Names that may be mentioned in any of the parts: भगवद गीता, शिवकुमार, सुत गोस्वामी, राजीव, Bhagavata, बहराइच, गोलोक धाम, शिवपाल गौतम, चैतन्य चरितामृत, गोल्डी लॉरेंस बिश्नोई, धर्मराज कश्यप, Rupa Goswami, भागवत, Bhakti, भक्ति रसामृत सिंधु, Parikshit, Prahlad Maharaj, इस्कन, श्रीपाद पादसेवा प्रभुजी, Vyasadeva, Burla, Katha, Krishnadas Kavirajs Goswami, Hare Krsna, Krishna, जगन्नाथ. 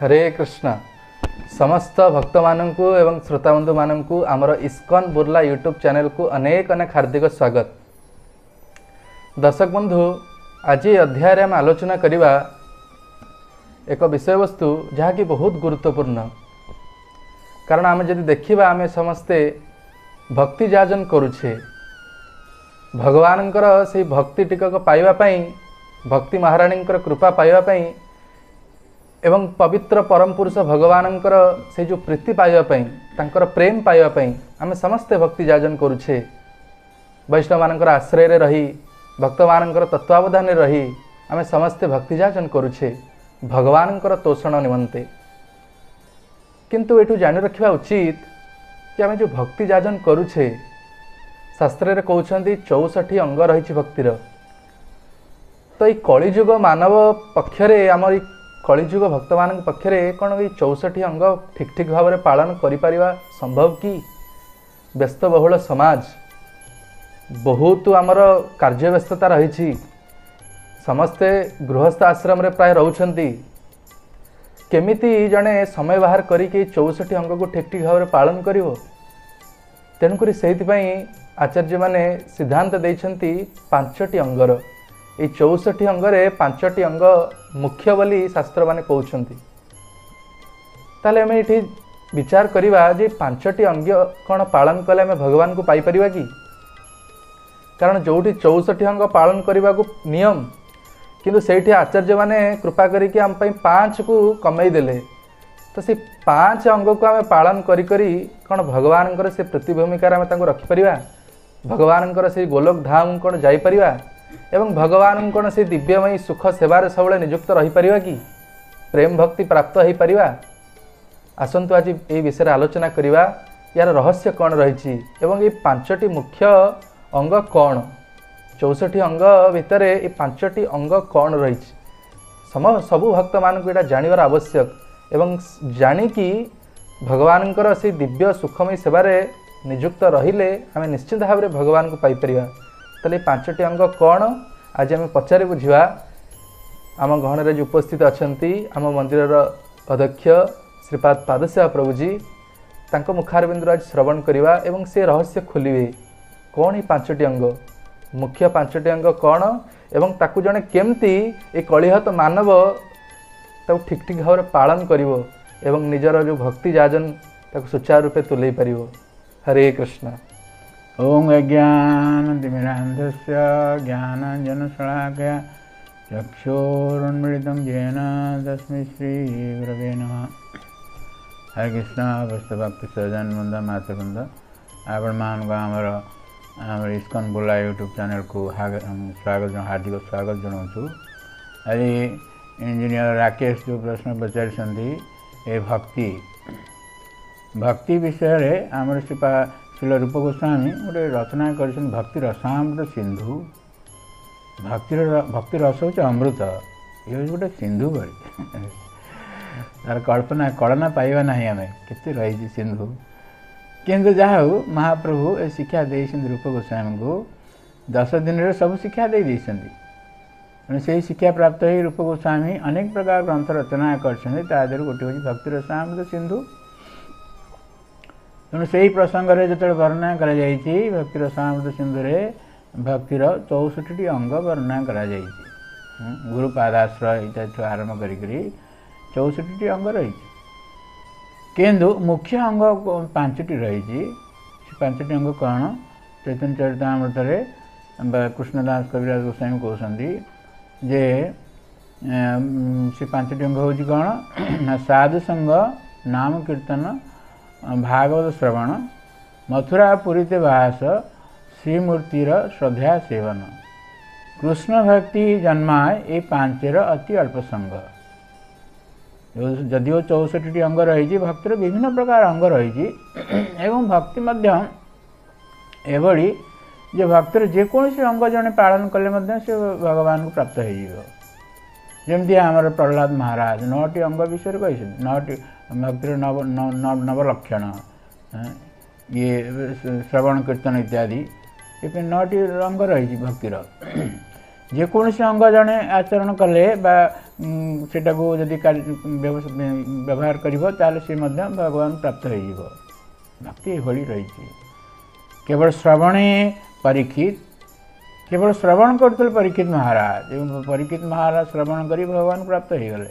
हरे कृष्ण समस्त भक्तमान को एवं श्रोताबंधु मान को आमर इस्कन बुर्ला यूट्यूब चैनल को अनेक अनेक हार्दिक स्वागत। दर्शक बंधु आज अध्याय में आलोचना करवा एक विषय वस्तु जहाँ कि बहुत गुरुत्वपूर्ण, कारण आम जब देखा आम समस्ते भक्ति जाजन करुछे भगवान से भक्ति टीकक पाइबापी भक्ति महाराणी कृपा पाइबापी एवं पवित्र परम पुरुष भगवान से जो प्रीति पाइबापी तांकर प्रेम पाइबापी आम समस्ते भक्ति जाजन करुछे। वैष्णव मान आश्रय रे रही भक्त मान तत्वावधान रही आम समस्ते भक्ति जाजन करुछे भगवान तोषण निमंते, किंतु एठू जानि रखिबा उचित कि आम जो भक्ति जाजन करुछे शास्त्र कहते 64 अंग रही भक्तिर। तो ये कलिजुग मानव पक्षर आम कलिजुग भक्त मान पक्षर कौन ये 64 अंग ठीक ठीक भाव में पालन करिपारिबा संभव कि? व्यस्त बहुल समाज बहुत आमर कार्य व्यस्तता रही, समस्ते गृहस्थ आश्रम रे प्राय रहउछंती, केमिति जने समय बाहर करके 64 अंग को ठीक ठीक भाव में पालन करिवो? तेणुकरी से आचार्य माने सिद्धांत देइछंती 5टी अंगर, ये 64 अंगरे 5टी अंग मुख्य बोली शास्त्र माने कहउछंती। ताले हमें ये विचार करिवा जे 5टी अंग कौन पालन कले हमें भगवान को पाई परिवा कि? कारण जोठी 64 अंग पालन करिवा को नियम, किंतु सेठी आचार्य माने कृपा करिके हम पई 5 को कमाई देले, तो से 5 अंग को आम पालन करी करी कौन भगवान से प्रतिभूमिकार आम रखिपर भगवान से गोलोक धाम कौन जापर एवं भगवान कौन से दिव्यमयी सुख सेवार सब निजुक्त रहीपर कि प्रेम भक्ति प्राप्त हो पार? आसतु आज ये विषय आलोचना करवा, यार रहस्य कौन रही एवं ये 5टी मुख्य अंग कौन, 64 अंग भितर ये 5टी अंग कौन रही सबू भक्त मानक यहाँ जानवर आवश्यक एवं जानिकी भगवान से दिव्य सुखमय सेवार निजुक्त रहिले आम निश्चित भाव में भगवान को पाइपरिया। तले 5टी अंग कौन आज आम पचारि बुझा। आम गहन रे उपस्थित अछंती आम मंदिर अध्यक्ष श्रीपाद पादसेवा प्रभुजी, तांको मुखारबिंदु आज श्रवण करवा एवं से रहस्य खोलिवे कौन ये 5टी अंग, मुख्य 5टी अंग कौन एवं ताकू जने केमती ए कलिहत मानव ताकू ठीक ठीक भाव में पालन करिवो एवं निजर जो भक्ति जाजन ताकू सुचारू रूपे तुले पारिवो। हरे कृष्ण। ओम अज्ञानतिमिरान्धस्य ज्ञानाञ्जनशलाकया चक्षुरुन्मिलितं येन तस्मै श्रीगुरवे नमः। हरे कृष्ण। वस्तु भक्ति सज्जन वृन्द मातृवृन्द आपणମାନଙ୍କୁ आम इस्कन बुर्ला यूट्यूब चैनल को हार्दिक स्वागत जनाउँछु। आज इंजीनियर राकेश जो प्रश्न पचारिसन्ति ए भक्ति भक्ति विषय में आमर श्रील रूप गोस्वामी गोटे रचना कर भक्ति रसामृत सिंधु। भक्ति रस हो अमृत, ये गोटे सिंधु भरी तार कल्पना कल्पना पाइबा ना आम के रही सिंधु। किंतु जहा महाप्रभु ए शिक्षा देइछन् रूप गोस्वामी को 10 दिन रे सब शिक्षा दे देइछन्। से शिक्षा प्राप्त हो रूप गोस्वामी अनेक प्रकार ग्रंथ रचना कर गोटे हूँ भक्ति रसामृत सिंधु। तेणु से ही प्रसंग में जो वर्णना कर भक्तिर सामृत सिंधु भक्तिर 64 अंग वर्णना कर गुरु पादाश्रय इत्यादि आरंभ करी 64 अंग रही, किंतु मुख्य अंग 5टी रही। 5टी अंग कौन? चैतन्य चरितामृत कृष्णदास कविराज गोस्वामी कहते जे से 5टी अंग हूँ कौन? साधुसंग नाम कीर्तन भागवत श्रवण मथुरा पुरीते वास श्रीमूर्तिर श्रद्धा सेवन कृष्ण भक्ति जन्माय। ये 5 अति अल्प संग जदिव 64 अंग रही भक्तिर विभिन्न प्रकार अंग रही एवं भक्ति एभली जे भक्तिर जेकोसी अंग जने पालन कले से भगवान को प्राप्त हो। जमती आमर प्रहलाद महाराज 9 अंग विषय कही 9 भक्तिर नवलक्षण ये श्रवण कीर्तन इत्यादि ये 9 अंग रही भक्तिर। जेकोसी अंग जने आचरण कले जदि व्यवहार कर सी भगवान प्राप्त हो भक्ति भली रही केवल श्रवणे परीक्षित केवल श्रवण करते परीक्षित महाराज एवं परीक्षित महाराज श्रवण कर भगवान प्राप्त हो गले।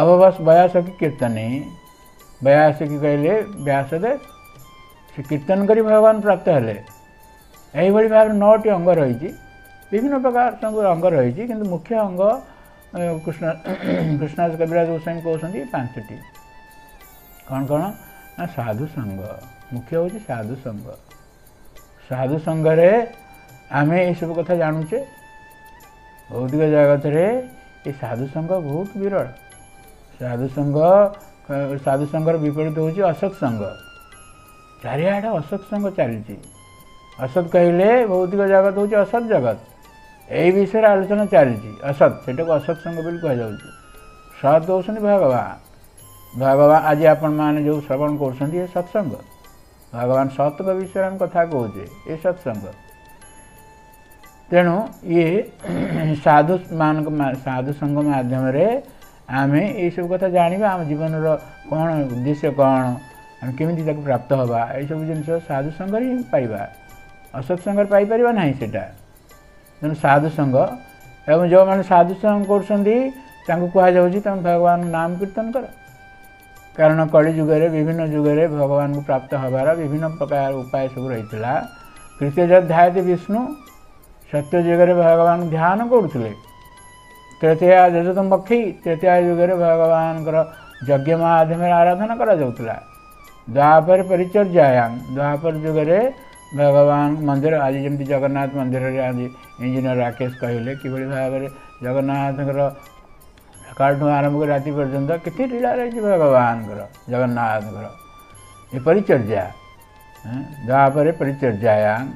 अब बस व्यासकी कीर्तन व्यास की कहले व्यासदेव से कीर्तन कर भगवान प्राप्त हेले। यही भाव में 9टी अंग रही विभिन्न प्रकार सब अंग रही कि मुख्य अंग कृष्ण कृष्णदास कविराज गोस्वामी कहते 5टी कौन कौन ना साधु संघ मुख्य हूँ साधु संघ आम यू कथा जानुचे भौतिक जगत रे ये साधु संघ बहुत विरल। साधु संघर विपरीत हूँ असत संघ चारिआडे असत संघ चली असत कहले भौतिक जगत हूँ असत जगत यही विषय आलोचना चली असत से असत संघ बोली कह सत होती भगवान भगवान आज आपण मैंने जो श्रवण कर सत्संग भगवान सत विषय आम कथा कहे ये सत्संग तेणु ये साधु मान साधु संघ मध्यम आम यू कथा जाना आम जीवन कौन उद्देश्य कौन आम केमी प्राप्त हवा यू जिनस साधु संघ ही पाइबा असत संघ पाइपर ना सेटा तेना साधु संघ एवं जो मैंने साधु संघ कर भगवान नाम कीर्तन कर कारण कली जुगे विभिन्न जुगे भगवान को प्राप्त हबार विभिन्न प्रकार उपाय सब रही है। कृतजध्यायते विष्णु सत्य जुगे भगवान ध्यान करुले तृतीया जजतमखी तृतीया जुगे भगवान यज्ञ मध्यम आराधना करा द्वापर परिचर्यायाम द्वापर जुगे भगवान मंदिर आज जमी जगन्नाथ मंदिर आज इंजीनियर राकेश कहले कि भाव में जगन्नाथ सकाल आरंभ कर राति पर्यंत कितनी लीला रही भगवान जगन्नाथ ये परिचर्या द्वापर परिचर्यायाम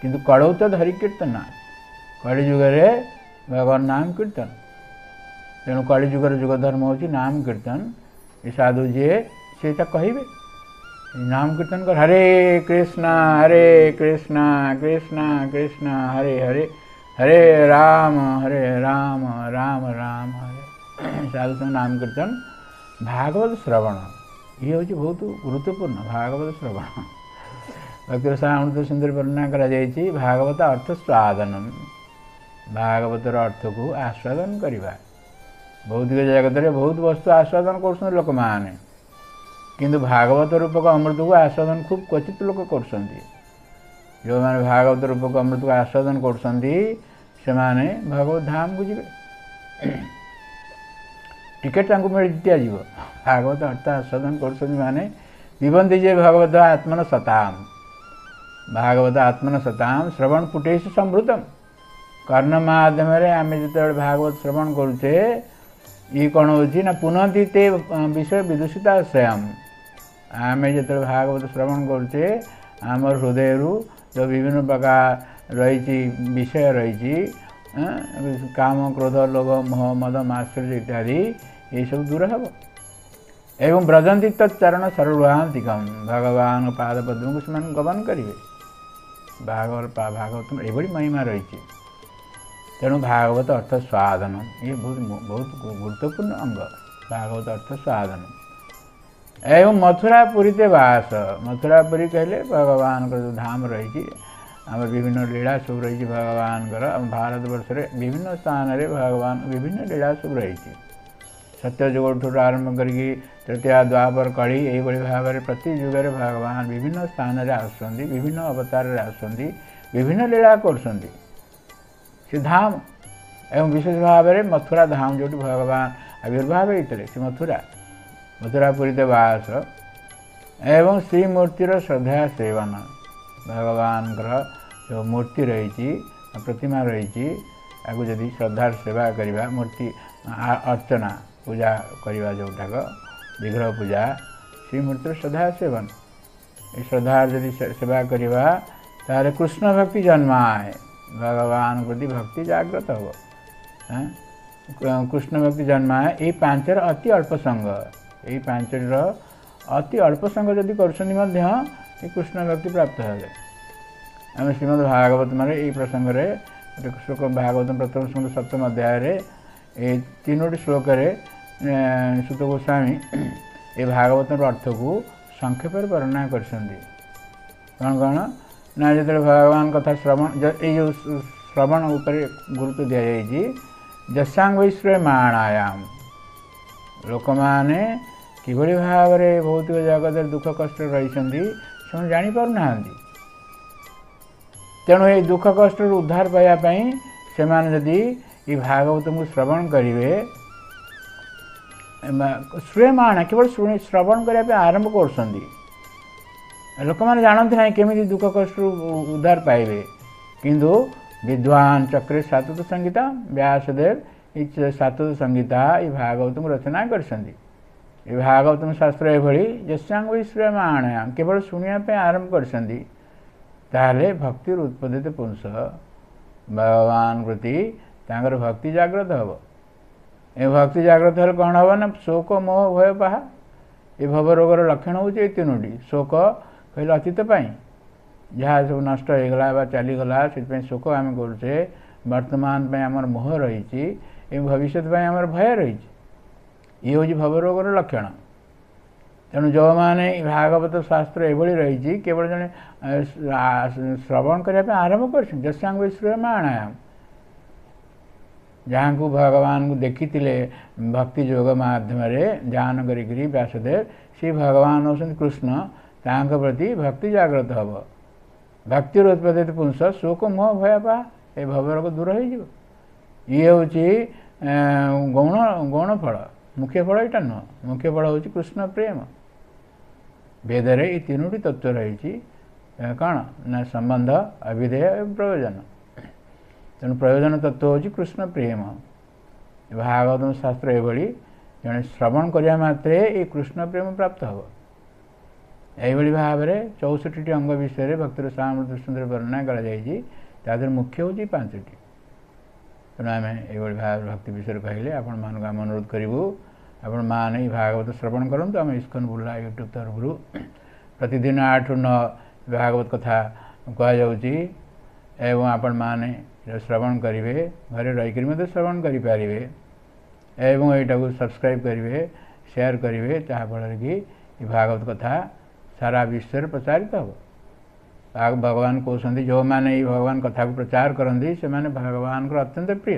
किंतु कड़ौ तो धरी कीर्तन कली जुगे भगवान नाम कीर्तन तेणु कली जुगर जुग धर्म होची नाम कीर्तन ये साधु जी से कहे नाम कीर्तन कर हरे कृष्णा कृष्णा कृष्णा हरे हरे हरे राम राम राम हरे साधु नाम कीर्तन भागवत श्रवण ये हूँ बहुत गुरुत्वपूर्ण भागवत श्रवण भक्ति सुंदर वर्णना भागवत अर्थ स्वादनम भागवतर अर्थ को आस्वादन करवा भौतिक जगत में बहुत वस्तु आस्वादन कर लोक मैंने किंतु भागवत रूपक अमृत को आस्वादन खूब क्वचित लोग करसंती जो मैंने भागवत रूपक अमृत को आस्वादन करसंती से माने भगवत धाम को जीवे टिकेट मिल दिज्व भागवत अर्थ आस्वादन करसंती जीवंती जे भगवत आत्मन सताम भागवत आत्मन सताम श्रवण पुटेश समृद्धम कर्ण मध्यम आम जो भागवत श्रवण करुचे ये कौन हो पुनति ते विषय विदूषिता स्वयं आम जो भागवत श्रवण करुचे आम हृदय जो विभिन्न प्रकार रही विषय रही काम क्रोध लोभ मोह मद मात्सर्य इत्यादि ये सब दूर हे एवं ब्रजंती तत्चरण सर्वान्तिकम भगवान पादपद्म को गमन करेंगे भागवत एभली महिमा रही तेणु भागवत अर्थ स्वादन ये बहुत बहुत गुरुत्वपूर्ण अंग भागवत अर्थ स्वादन एवं मथुरापुरी ते वास मथुरापुरी कहले भगवान जो धाम रही आम विभिन्न लीला सब रही भगवान आम भारतवर्ष विभिन्न स्थान रे भगवान विभिन्न लीला सब रही सत्य जुग ठूर आरंभ कर तृतीया द्वापर कली यही भाव में प्रति जुगे भगवान विभिन्न स्थान रे आसुंदी विभिन्न अवतार रे आसुंदी विभिन्न लीला करसुंदी से धाम एवं विशेष भाव में मथुरा धाम जो भगवान आविर्भाव होते से मथुरा मथुरापुरी देवास एवं श्रीमूर्तिर श्रद्धा सेवन भगवान जो मूर्ति रही प्रतिमा रही यदि श्रद्धार सेवा करवा मूर्ति अर्चना पूजा करवा जोटाक विग्रह पूजा श्रीमूर्तिर श्रद्धा सेवन ये श्रद्धार यदि सेवा करवा तारे कृष्ण भक्ति जन्माए भगवान प्रति भक्ति जागृत हो कृष्ण भक्ति जन्माए ये 5 अति अल्प संग यही 5 अति अल्प संग जदि कर कृष्ण भक्ति प्राप्त हेले। आम श्रीमद्भागवत में यही प्रसंग रे श्लोक भागवत प्रथम श्लोक 7 अध्याय ये तीनोटी श्लोक सुत गोस्वामी ये भागवत अर्थ को संक्षेप वर्णना करना जो भगवान कथा श्रवण ये श्रवण उपर गुरुत्व दि जाएगी जसांग माणायाम लोक मैंने किभली भाव में भौतिक जगत दुख कष्ट रही जापर ना तेणु ये दुख कष्ट उद्धार पायापाई से जदि ये भागवत को श्रवण करेंगे श्रेयमाण केवल श्रवण करने आरंभ कर लोक मैंने जानते ना केमी दुख कष्ट उद्धार पाइबे किंतु विद्वान चक्रे सातत संगीता व्यासदेव ये सातत संगीता ये भागवत को रचना कर भागवतम शास्त्र ये यशांग श्रेयमाण केवल शुणापी आरंभ कर ताले भक्ति उत्पादित पुंस भगवान प्रति तांगर भक्ति जागृत हम ए भक्ति जागृत हेल्प कौन हम ना शोक मोह भय बाहा ये भव रोगर लक्षण होती तीनोटी शोक कहले अतीत जहाँ सब नष्ट होगा चलीगला से शोक आम करे बर्तमान आमर मोह रही भविष्य आमर भय रही ये हूँ भव रोगर लक्षण तेणु जो मैंने भागवत शास्त्र एभली रही केवल जन श्रवण करने आरंभ करसांग माणायाम जहाँ को भगवान को देखी भक्ति योग मध्यम ध्यान करी व्यासदेव से भगवान हों कृष्ण तांक प्रति भक्ति जागृत हम भक्ति उत्पादित पुंस शोक मोह भयपा ये भवर को दूर हो ये हूँ गौण गौणफल मुख्य फल यहाँ नुह मुख्य फल हूँ कृष्ण प्रेम वेदर ये तीनोटी तत्व रही कौन ना संबंध अभिधेय एवं प्रयोजन तेणु प्रयोजन तत्व हूँ कृष्ण प्रेम भागवत शास्त्र ये जन श्रवण करने मात्रे ये कृष्ण प्रेम प्राप्त हम यही भाव में 64 अंग विषय भक्तिर सामृत सुंदर वर्णना कर मुख्य हूँ 5टी तेना आम ये भाव भक्ति विषय कहले आपण मानक आम अनुरोध करूँ आपण माने भागवत श्रवण करूँ तो आम इस्कन बुर्ला यूट्यूब तरफ प्रतिदिन 8 ରୁ 9 भागवत कथा कहु आपण माने श्रवण करेंगे घरे रहीकि श्रवण करें एवं यू सब्सक्राइब करेंगे शेयर करेंगे जहाँफल कि भागवत कथा सारा विश्व प्रचारित हम भगवान कहते जो मैंने भगवान कथा को प्रचार करती से मैंने भगवान अत्यंत प्रिय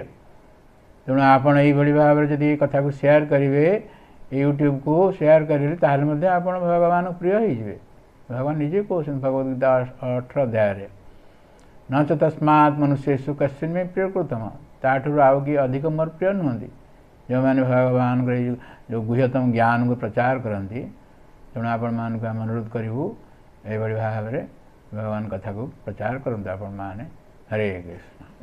तेणु आपड़ ये भाव में जी कथा को शेयर करेंगे यूट्यूब को शेयर करेंगे ताल आप भगवान प्रिय होजे भगवान निजे कहते भगवद गीता 18 अध्याय न तो तस्मात् मनुष्यु कश्चिन् में प्रिय कृतम ताठू आउ कि अधिक मोर प्रिय नुहति जो मैंने भगवान जो गुह्यतम ज्ञान को प्रचार करती तेणु आपण मानक आम अनुरोध करूँ यही भाव में भगवान कथा को प्रचार करते आपण माने हरे कृष्ण।